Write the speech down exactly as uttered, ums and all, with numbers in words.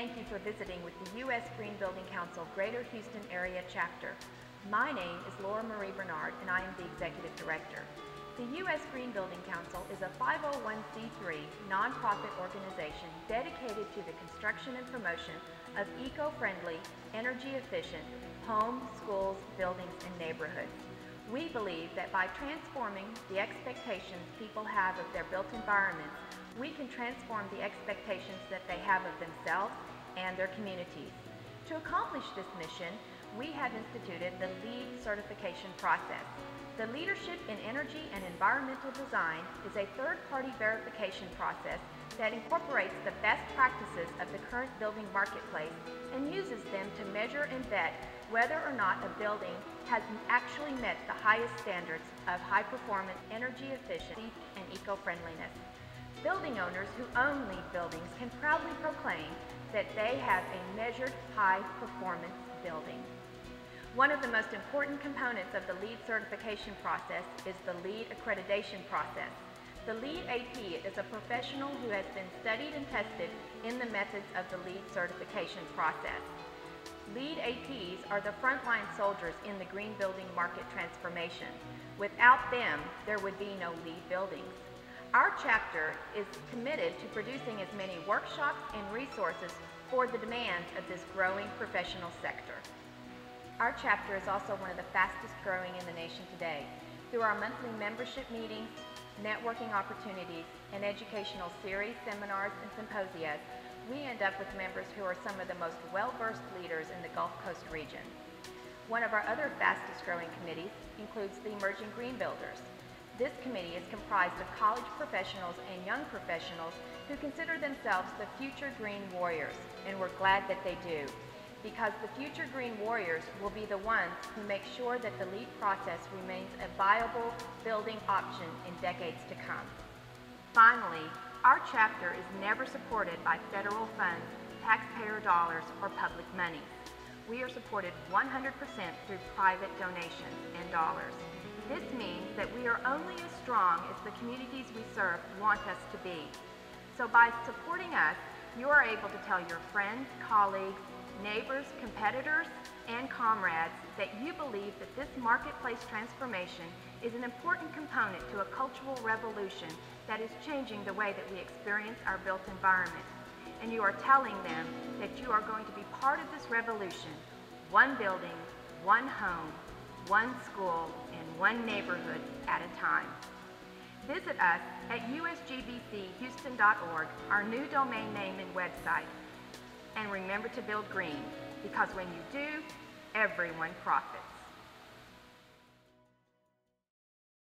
thank you for visiting with the U S Green Building Council Greater Houston Area Chapter. My name is Laura Marie Bernard, and I am the Executive Director. The U S Green Building Council is a five oh one c three nonprofit organization dedicated to the construction and promotion of eco-friendly, energy-efficient homes, schools, buildings, and neighborhoods. We believe that by transforming the expectations people have of their built environments, we can transform the expectations that they have of themselves and their communities. To accomplish this mission, we have instituted the LEED certification process. The Leadership in Energy and Environmental Design is a third-party verification process that incorporates the best practices of the current building marketplace and uses them to measure and vet whether or not a building has actually met the highest standards of high-performance, energy efficiency, and eco-friendliness. Building owners who own LEED buildings can proudly proclaim that they have a measured, high-performance building. One of the most important components of the LEED certification process is the LEED accreditation process. The LEED A P is a professional who has been studied and tested in the methods of the LEED certification process. LEED A Ps are the frontline soldiers in the green building market transformation. Without them, there would be no LEED buildings. Our chapter is committed to producing as many workshops and resources for the demands of this growing professional sector. Our chapter is also one of the fastest growing in the nation today. Through our monthly membership meetings, networking opportunities, and educational series, seminars, and symposia, we end up with members who are some of the most well-versed leaders in the Gulf Coast region. One of our other fastest growing committees includes the Emerging Green Builders. This committee is comprised of college professionals and young professionals who consider themselves the future green warriors, and we're glad that they do, because the future green warriors will be the ones who make sure that the LEED process remains a viable building option in decades to come. Finally, our chapter is never supported by federal funds, taxpayer dollars, or public money. We are supported one hundred percent through private donations and dollars. This means that we are only as strong as the communities we serve want us to be. So by supporting us, you are able to tell your friends, colleagues, neighbors, competitors, and comrades that you believe that this marketplace transformation is an important component to a cultural revolution that is changing the way that we experience our built environment. And you are telling them that you are going to be part of this revolution, one building, one home, one school, and one neighborhood at a time. Visit us at u s g b c houston dot org, our new domain name and website. And remember to build green, because when you do, everyone profits.